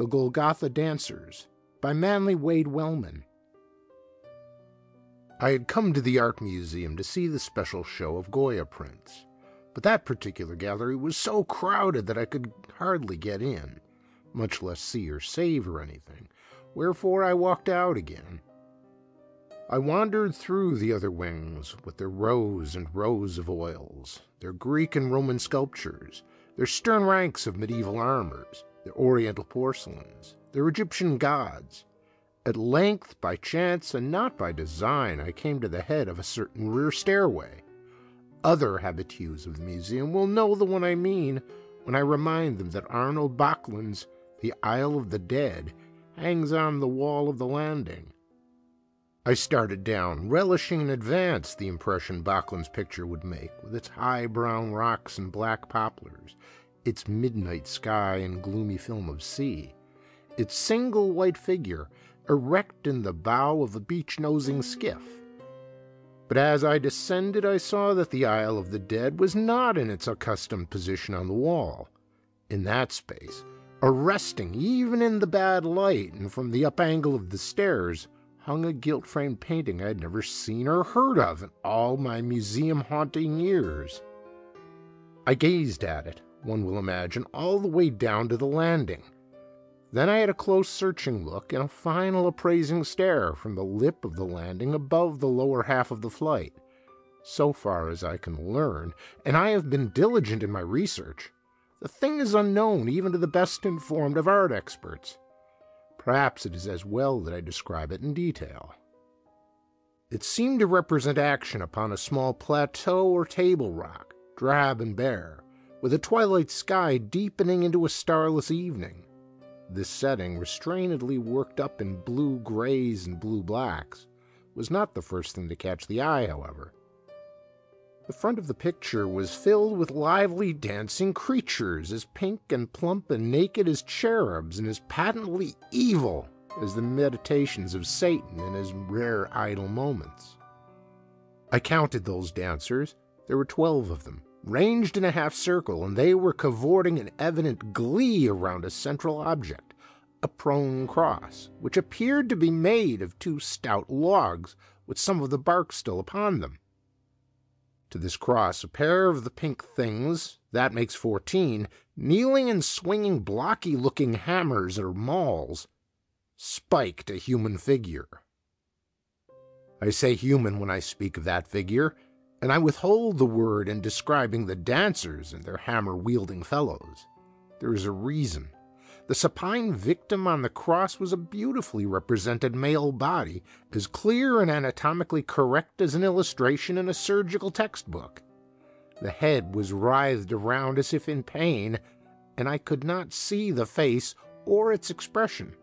The Golgotha Dancers by Manly Wade Wellman. I had come to the Art Museum to see the special show of Goya prints, but that particular gallery was so crowded that I could hardly get in, much less see or savor anything, wherefore I walked out again. I wandered through the other wings with their rows and rows of oils, their Greek and Roman sculptures, their stern ranks of medieval armors, their Oriental porcelains, their Egyptian gods. At length, by chance and not by design, I came to the head of a certain rear stairway. Other habitués of the museum will know the one I mean when I remind them that Arnold Böcklin's The Isle of the Dead hangs on the wall of the landing. I started down, relishing in advance the impression Böcklin's picture would make, with its high brown rocks and black poplars, its midnight sky and gloomy film of sea, its single white figure erect in the bow of a beach-nosing skiff. But as I descended, I saw that the Isle of the Dead was not in its accustomed position on the wall. In that space, arresting even in the bad light and from the up angle of the stairs, hung a gilt-framed painting I had never seen or heard of in all my museum-haunting years. I gazed at it, one will imagine, all the way down to the landing. Then I had a close searching look and a final appraising stare from the lip of the landing above the lower half of the flight. So far as I can learn, and I have been diligent in my research, the thing is unknown even to the best informed of art experts. Perhaps it is as well that I describe it in detail. It seemed to represent action upon a small plateau or table rock, drab and bare, with a twilight sky deepening into a starless evening. This setting, restrainedly worked up in blue grays and blue blacks, was not the first thing to catch the eye, however. The front of the picture was filled with lively dancing creatures, as pink and plump and naked as cherubs, and as patently evil as the meditations of Satan in his rare idle moments. I counted those dancers. There were 12 of them, ranged in a half-circle, and they were cavorting in evident glee around a central object, a prone cross, which appeared to be made of two stout logs with some of the bark still upon them. To this cross, a pair of the pink things, that makes 14, kneeling and swinging blocky-looking hammers or mauls, spiked a human figure. I say human when I speak of that figure, and I withhold the word in describing the dancers and their hammer-wielding fellows. There is a reason. The supine victim on the cross was a beautifully represented male body, as clear and anatomically correct as an illustration in a surgical textbook. The head was writhed around as if in pain, and I could not see the face or its expression.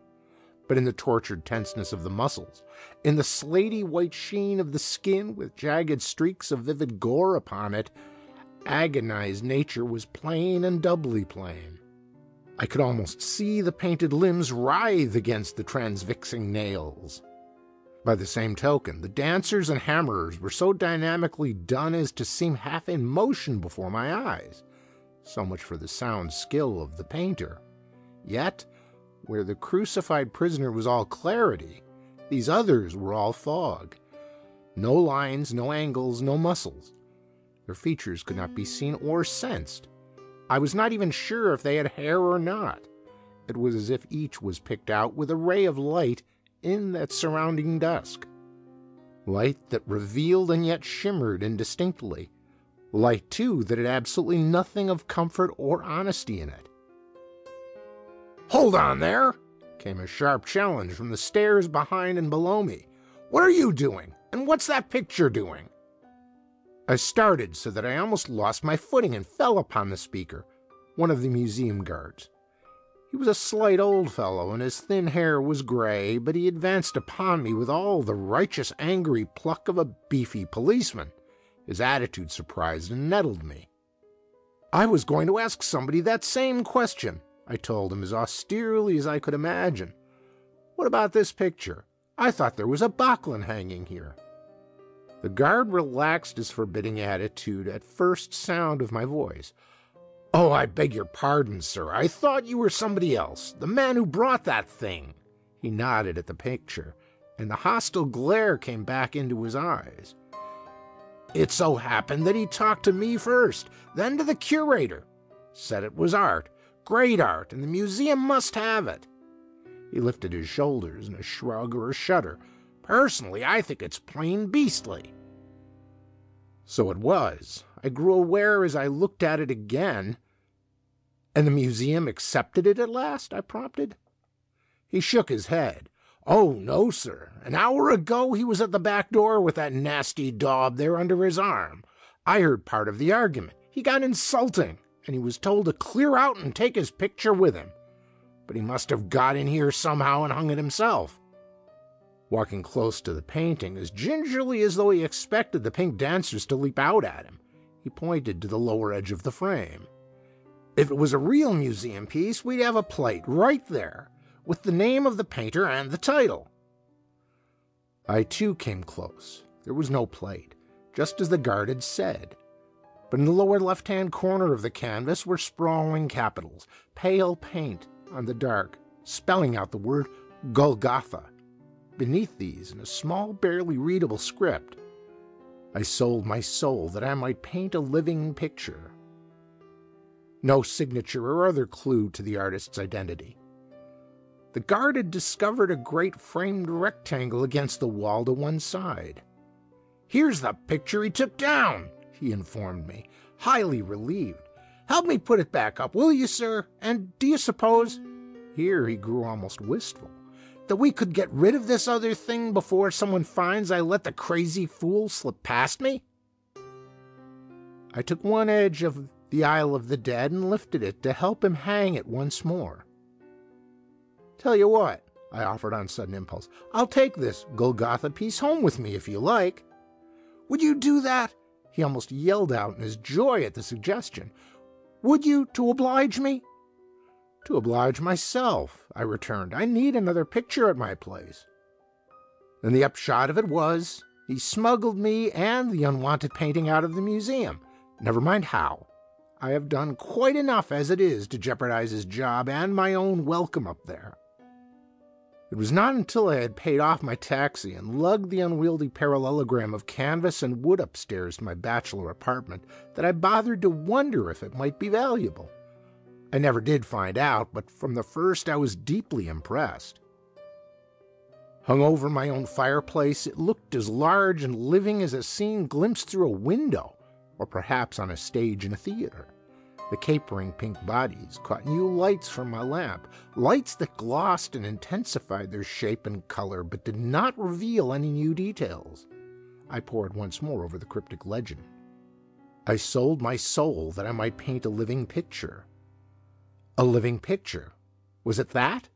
But in the tortured tenseness of the muscles, in the slaty white sheen of the skin with jagged streaks of vivid gore upon it, agonized nature was plain and doubly plain. I could almost see the painted limbs writhe against the transfixing nails. By the same token, the dancers and hammerers were so dynamically done as to seem half in motion before my eyes. So much for the sound skill of the painter. Yet, where the crucified prisoner was all clarity, these others were all fog. No lines, no angles, no muscles. Their features could not be seen or sensed. I was not even sure if they had hair or not. It was as if each was picked out with a ray of light in that surrounding dusk. Light that revealed and yet shimmered indistinctly. Light, too, that had absolutely nothing of comfort or honesty in it. "Hold on there!" came a sharp challenge from the stairs behind and below me. "What are you doing? And what's that picture doing?" I started so that I almost lost my footing and fell upon the speaker, one of the museum guards. He was a slight old fellow, and his thin hair was gray, but he advanced upon me with all the righteous, angry pluck of a beefy policeman. His attitude surprised and nettled me. "I was going to ask somebody that same question," I told him as austerely as I could imagine. "What about this picture? I thought there was a Böcklin hanging here." The guard relaxed his forbidding attitude at first sound of my voice. "Oh, I beg your pardon, sir. I thought you were somebody else, the man who brought that thing." He nodded at the picture, and the hostile glare came back into his eyes. "It so happened that he talked to me first, then to the curator. Said it was art, great art, and the museum must have it." He lifted his shoulders in a shrug or a shudder. "Personally, I think it's plain beastly." So it was. I grew aware as I looked at it again. "And the museum accepted it at last?" I prompted. He shook his head. "Oh, no, sir. An hour ago he was at the back door with that nasty daub there under his arm. I heard part of the argument. He got insulting, and he was told to clear out and take his picture with him. But he must have got in here somehow and hung it himself." Walking close to the painting, as gingerly as though he expected the pink dancers to leap out at him, he pointed to the lower edge of the frame. "If it was a real museum piece, we'd have a plate right there, with the name of the painter and the title." I too came close. There was no plate, just as the guard had said. But in the lower left-hand corner of the canvas were sprawling capitals, pale paint on the dark, spelling out the word Golgotha. Beneath these, in a small, barely readable script, "I sold my soul that I might paint a living picture." No signature or other clue to the artist's identity. The guard had discovered a great framed rectangle against the wall to one side. "Here's the picture he took down," he informed me, highly relieved. "Help me put it back up, will you, sir? And do you suppose," here he grew almost wistful, "that we could get rid of this other thing before someone finds I let the crazy fool slip past me?" I took one edge of the Isle of the Dead and lifted it to help him hang it once more. "Tell you what," I offered on sudden impulse, "I'll take this Golgotha piece home with me if you like." "Would you do that?" he almost yelled out in his joy at the suggestion. "Would you, to oblige me?" "To oblige myself," I returned. "I need another picture at my place." And the upshot of it was, he smuggled me and the unwanted painting out of the museum. Never mind how. I have done quite enough as it is to jeopardize his job and my own welcome up there. It was not until I had paid off my taxi and lugged the unwieldy parallelogram of canvas and wood upstairs to my bachelor apartment that I bothered to wonder if it might be valuable. I never did find out, but from the first I was deeply impressed. Hung over my own fireplace, it looked as large and living as a scene glimpsed through a window, or perhaps on a stage in a theater. The capering pink bodies caught new lights from my lamp, lights that glossed and intensified their shape and color, but did not reveal any new details. I pored once more over the cryptic legend. "I sold my soul that I might paint a living picture." A living picture. Was it that?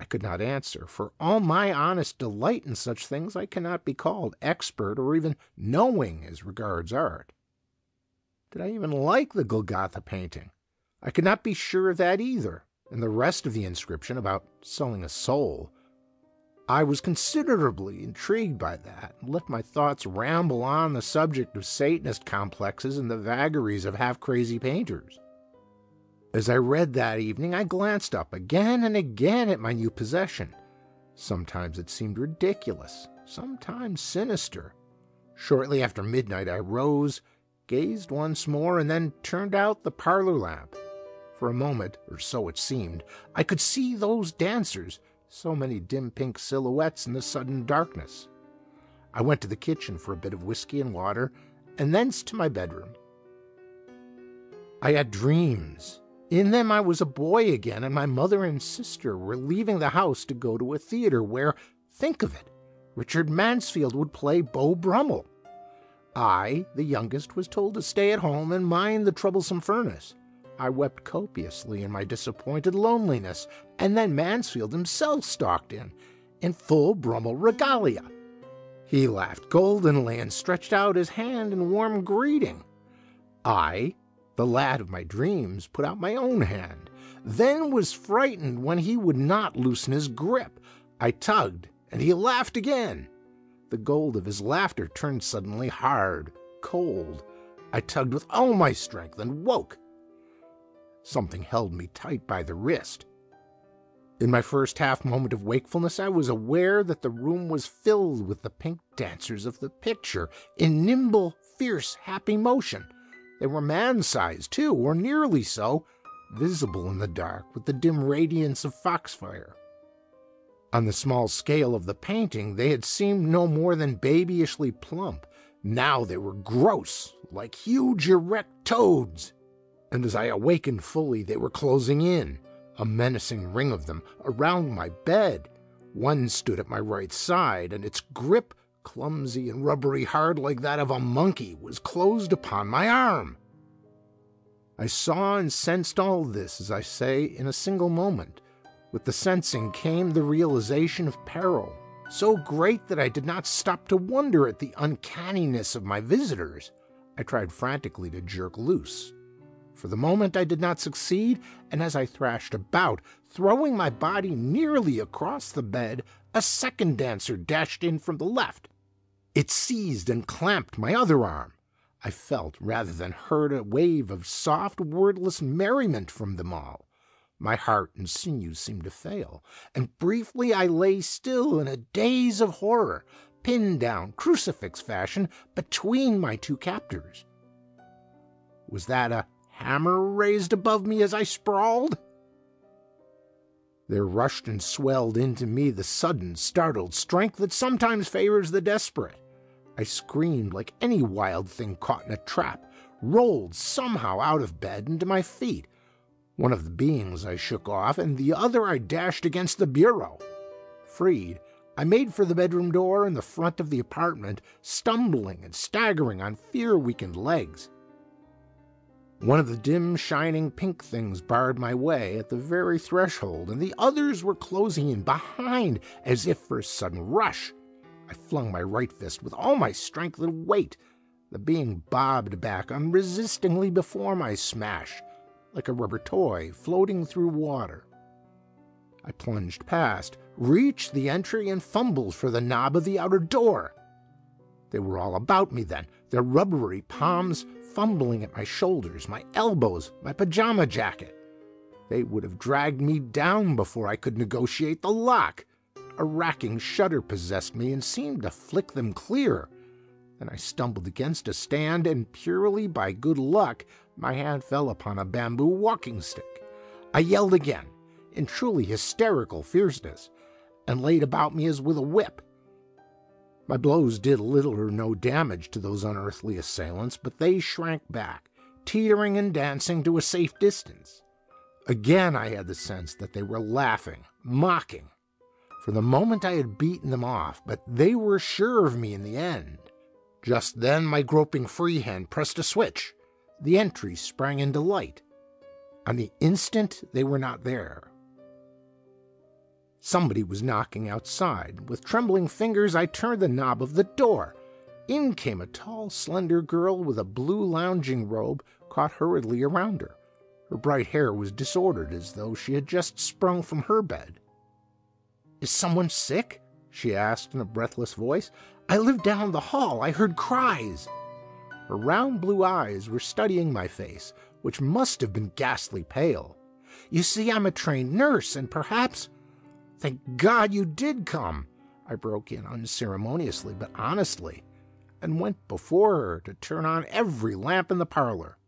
I could not answer. For all my honest delight in such things, I cannot be called expert or even knowing as regards art. Did I even like the Golgotha painting? I could not be sure of that either. And the rest of the inscription about selling a soul. I was considerably intrigued by that and let my thoughts ramble on the subject of Satanist complexes and the vagaries of half-crazy painters. As I read that evening, I glanced up again and again at my new possession. Sometimes it seemed ridiculous, sometimes sinister. Shortly after midnight, I rose, gazed once more, and then turned out the parlor lamp. For a moment, or so it seemed, I could see those dancers, so many dim pink silhouettes in the sudden darkness. I went to the kitchen for a bit of whiskey and water, and thence to my bedroom. I had dreams. In them I was a boy again, and my mother and sister were leaving the house to go to a theater where, think of it, Richard Mansfield would play Beau Brummel. I, the youngest, was told to stay at home and mind the troublesome furnace. I wept copiously in my disappointed loneliness, and then Mansfield himself stalked in full Brummel regalia. He laughed goldenly and stretched out his hand in warm greeting. I, the lad of my dreams, put out my own hand, then was frightened when he would not loosen his grip. I tugged, and he laughed again. The gold of his laughter turned suddenly hard, cold. I tugged with all my strength and woke. Something held me tight by the wrist. In my first half-moment of wakefulness, I was aware that the room was filled with the pink dancers of the picture, in nimble, fierce, happy motion. They were man-sized, too, or nearly so, visible in the dark with the dim radiance of foxfire. On the small scale of the painting, they had seemed no more than babyishly plump. Now they were gross, like huge erect toads. And as I awakened fully, they were closing in, a menacing ring of them, around my bed. One stood at my right side, and its grip, clumsy and rubbery hard like that of a monkey, was closed upon my arm. I saw and sensed all this, as I say, in a single moment. With the sensing came the realization of peril, so great that I did not stop to wonder at the uncanniness of my visitors. I tried frantically to jerk loose. For the moment I did not succeed, and as I thrashed about, throwing my body nearly across the bed, a second dancer dashed in from the left. It seized and clamped my other arm. I felt rather than heard a wave of soft, wordless merriment from them all. My heart and sinews seemed to fail, and briefly I lay still in a daze of horror, pinned down, crucifix fashion, between my two captors. Was that a hammer raised above me as I sprawled? There rushed and swelled into me the sudden, startled strength that sometimes favors the desperate. I screamed like any wild thing caught in a trap, rolled somehow out of bed and to my feet. One of the beings I shook off, and the other I dashed against the bureau. Freed, I made for the bedroom door in the front of the apartment, stumbling and staggering on fear-weakened legs. One of the dim, shining pink things barred my way at the very threshold, and the others were closing in behind, as if for a sudden rush. I flung my right fist with all my strength and weight. The being bobbed back unresistingly before my smash, like a rubber toy floating through water. I plunged past, reached the entry, and fumbled for the knob of the outer door. They were all about me then, their rubbery palms fumbling at my shoulders, my elbows, my pajama jacket. They would have dragged me down before I could negotiate the lock. A racking shudder possessed me and seemed to flick them clear. Then I stumbled against a stand, and purely by good luck, my hand fell upon a bamboo walking stick. I yelled again, in truly hysterical fierceness, and laid about me as with a whip. My blows did little or no damage to those unearthly assailants, but they shrank back, teetering and dancing to a safe distance. Again I had the sense that they were laughing, mocking. For the moment I had beaten them off, but they were sure of me in the end. Just then my groping free hand pressed a switch. The entry sprang into light. On the instant they were not there. Somebody was knocking outside. With trembling fingers, I turned the knob of the door. In came a tall, slender girl with a blue lounging robe caught hurriedly around her. Her bright hair was disordered, as though she had just sprung from her bed. "Is someone sick?" she asked in a breathless voice. "I lived down the hall. I heard cries." Her round blue eyes were studying my face, which must have been ghastly pale. "You see, I'm a trained nurse, and perhaps—" "Thank God you did come," I broke in unceremoniously but honestly, and went before her to turn on every lamp in the parlor.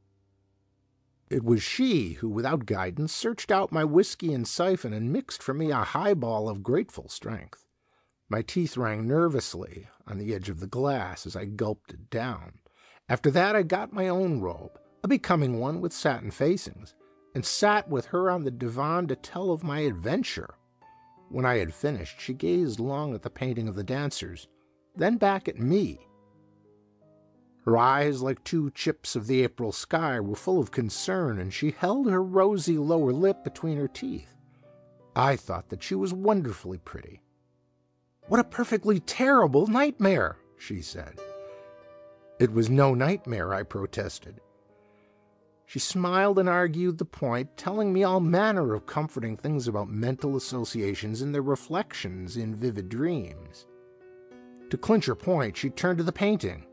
It was she who, without guidance, searched out my whiskey and siphon and mixed for me a highball of grateful strength. My teeth rang nervously on the edge of the glass as I gulped it down. After that I got my own robe, a becoming one with satin facings, and sat with her on the divan to tell of my adventure. When I had finished, she gazed long at the painting of the dancers, then back at me. Her eyes, like two chips of the April sky, were full of concern, and she held her rosy lower lip between her teeth. I thought that she was wonderfully pretty. "What a perfectly terrible nightmare," she said. "It was no nightmare," I protested. She smiled and argued the point, telling me all manner of comforting things about mental associations and their reflections in vivid dreams. To clinch her point, she turned to the painting.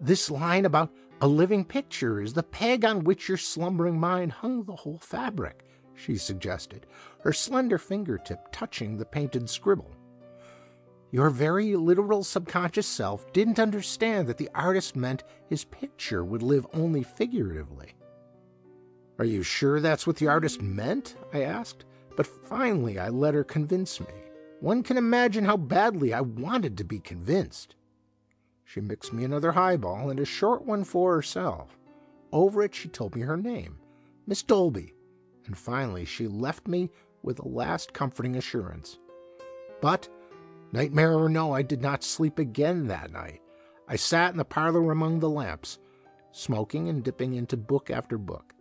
"This line about A living picture is the peg on which your slumbering mind hung the whole fabric, she suggested, her slender fingertip touching the painted scribble. Your very literal subconscious self didn't understand that the artist meant his picture would live only figuratively. Are you sure that's what the artist meant? I asked, but finally I let her convince me. One can imagine how badly I wanted to be convinced. She mixed me another highball and a short one for herself. Over it she told me her name, Miss Dolby, and finally she left me with a last comforting assurance. But, nightmare or no, I did not sleep again that night. I sat in the parlor among the lamps, smoking and dipping into book after book.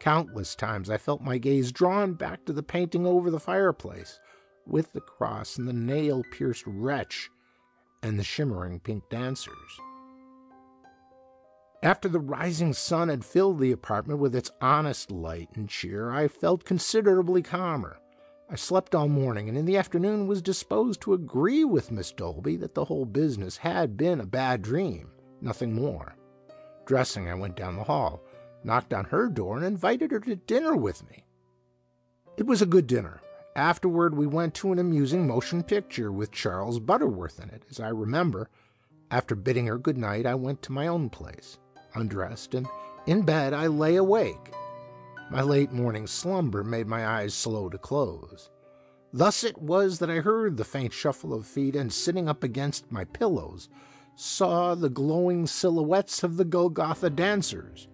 Countless times I felt my gaze drawn back to the painting over the fireplace, with the cross and the nail-pierced wretch and the shimmering pink dancers. After the rising sun had filled the apartment with its honest light and cheer, I felt considerably calmer. I slept all morning, and in the afternoon was disposed to agree with Miss Dolby that the whole business had been a bad dream, nothing more. Dressing, I went down the hall, knocked on her door, and invited her to dinner with me. It was a good dinner. Afterward, we went to an amusing motion picture with Charles Butterworth in it, as I remember. After bidding her good night, I went to my own place. Undressed, and in bed I lay awake. My late morning slumber made my eyes slow to close. Thus it was that I heard the faint shuffle of feet and, sitting up against my pillows, saw the glowing silhouettes of the Golgotha dancers.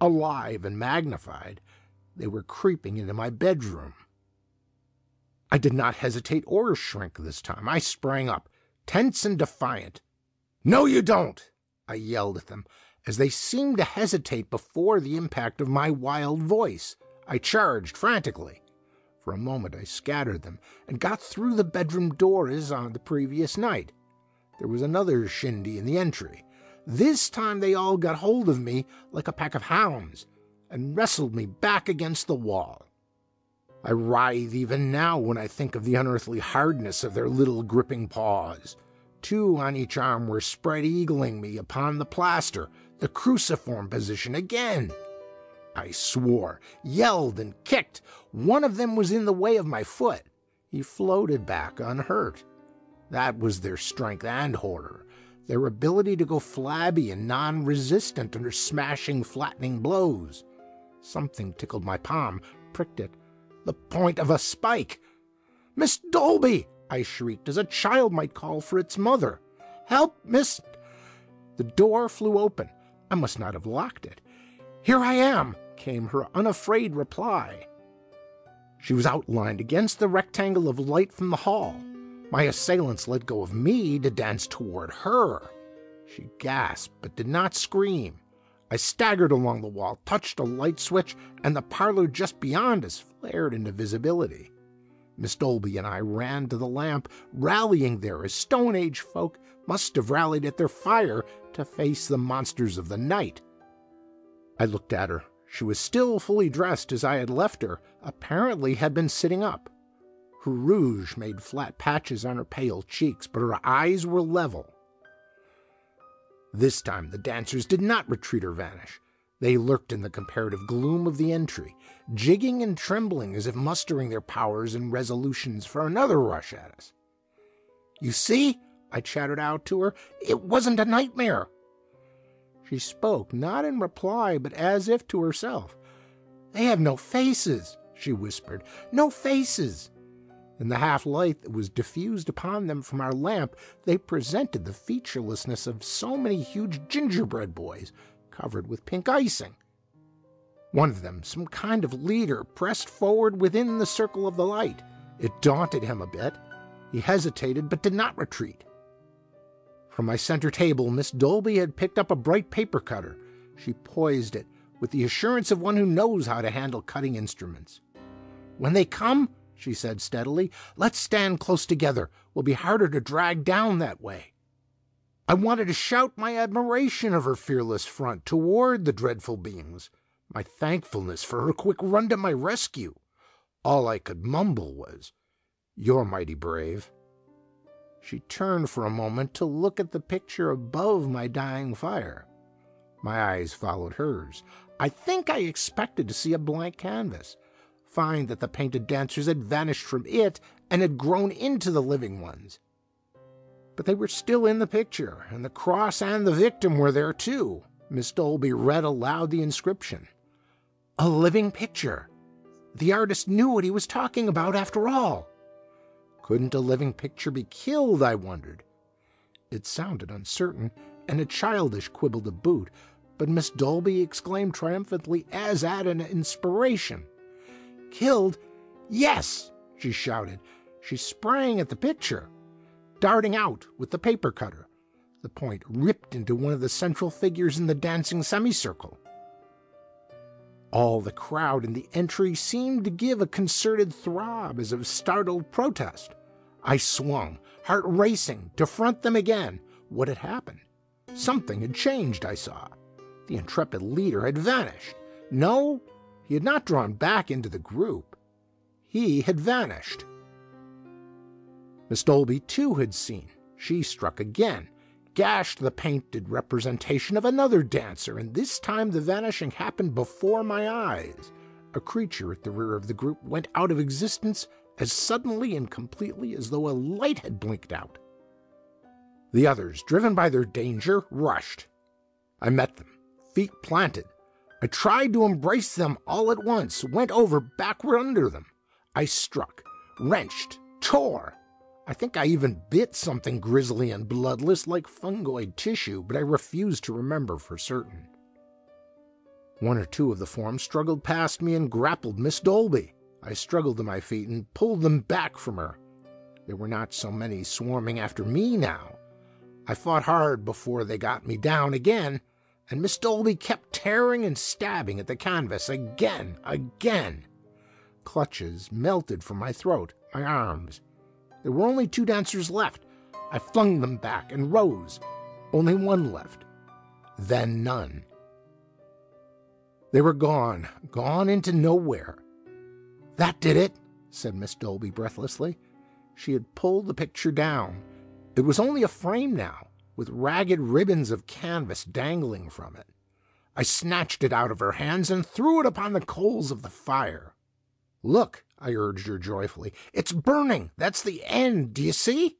Alive and magnified, they were creeping into my bedroom. I did not hesitate or shrink this time. I sprang up, tense and defiant. "No, you don't!" I yelled at them. As they seemed to hesitate before the impact of my wild voice, I charged frantically. For a moment I scattered them and got through the bedroom door as on the previous night. There was another shindy in the entry. This time they all got hold of me like a pack of hounds and wrestled me back against the wall. I writhe even now when I think of the unearthly hardness of their little gripping paws. Two on each arm were spread-eagling me upon the plaster, the cruciform position again. I swore, yelled, and kicked. One of them was in the way of my foot. He floated back unhurt. That was their strength and horror, their ability to go flabby and non-resistant under smashing, flattening blows. Something tickled my palm, pricked it, the point of a spike. "Miss Dolby!" I shrieked, as a child might call for its mother. "Help, Miss—" The door flew open. I must not have locked it. "Here I am," came her unafraid reply. She was outlined against the rectangle of light from the hall. My assailants let go of me to dance toward her. She gasped, but did not scream. I staggered along the wall, touched a light switch, and the parlor just beyond us flared into visibility. Miss Dolby and I ran to the lamp, rallying there as Stone Age folk must have rallied at their fire to face the monsters of the night. I looked at her. She was still fully dressed as I had left her, apparently had been sitting up. Her rouge made flat patches on her pale cheeks, but her eyes were level. This time the dancers did not retreat or vanish. They lurked in the comparative gloom of the entry, jigging and trembling as if mustering their powers and resolutions for another rush at us. "You see," I chattered out to her, "it wasn't a nightmare." She spoke, not in reply, but as if to herself. "They have no faces," she whispered, "no faces." In the half-light that was diffused upon them from our lamp, they presented the featurelessness of so many huge gingerbread boys, covered with pink icing. One of them, some kind of leader, pressed forward within the circle of the light. It daunted him a bit. He hesitated, but did not retreat. From my center table, Miss Dolby had picked up a bright paper cutter. She poised it with the assurance of one who knows how to handle cutting instruments. "When they come," she said steadily, "let's stand close together. We'll be harder to drag down that way." I wanted to shout my admiration of her fearless front toward the dreadful beings, my thankfulness for her quick run to my rescue. All I could mumble was, "You're mighty brave." She turned for a moment to look at the picture above my dying fire. My eyes followed hers. I think I expected to see a blank canvas, find that the painted dancers had vanished from it and had grown into the living ones. But they were still in the picture, and the cross and the victim were there too. Miss Dolby read aloud the inscription. A living picture. The artist knew what he was talking about after all. Couldn't a living picture be killed, I wondered. It sounded uncertain, and a childish quibble to boot, but Miss Dolby exclaimed triumphantly as at an inspiration. Killed? Yes, she shouted. She sprang at the picture, darting out with the paper cutter. The point ripped into one of the central figures in the dancing semicircle. All the crowd in the entry seemed to give a concerted throb as of startled protest. I swung, heart racing, to front them again. What had happened? Something had changed, I saw. The intrepid leader had vanished. No, he had not drawn back into the group. He had vanished. Miss Dolby, too, had seen. She struck again, gashed the painted representation of another dancer, and this time the vanishing happened before my eyes. A creature at the rear of the group went out of existence as suddenly and completely as though a light had blinked out. The others, driven by their danger, rushed. I met them, feet planted. I tried to embrace them all at once, went over backward under them. I struck, wrenched, tore. I think I even bit something grisly and bloodless like fungoid tissue, but I refuse to remember for certain. One or two of the forms struggled past me and grappled Miss Dolby. I struggled to my feet and pulled them back from her. There were not so many swarming after me now. I fought hard before they got me down again, and Miss Dolby kept tearing and stabbing at the canvas again. Clutches melted from my throat, my arms. There were only two dancers left. I flung them back and rose. Only one left. Then none. They were gone, gone into nowhere. That did it, said Miss Dolby breathlessly. She had pulled the picture down. It was only a frame now, with ragged ribbons of canvas dangling from it. I snatched it out of her hands and threw it upon the coals of the fire. Look, I urged her joyfully. It's burning. That's the end. Do you see?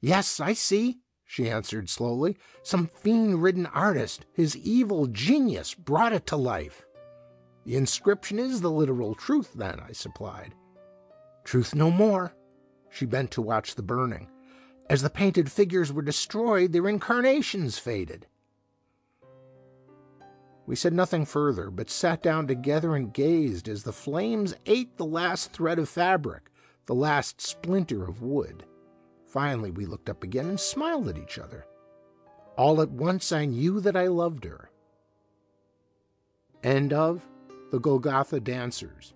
Yes, I see, she answered slowly. Some fiend-ridden artist, his evil genius, brought it to life. The inscription is the literal truth, then, I supplied. Truth no more. She bent to watch the burning. As the painted figures were destroyed, their incarnations faded. We said nothing further, but sat down together and gazed as the flames ate the last thread of fabric, the last splinter of wood. Finally, we looked up again and smiled at each other. All at once, I knew that I loved her. End of The Golgotha Dancers.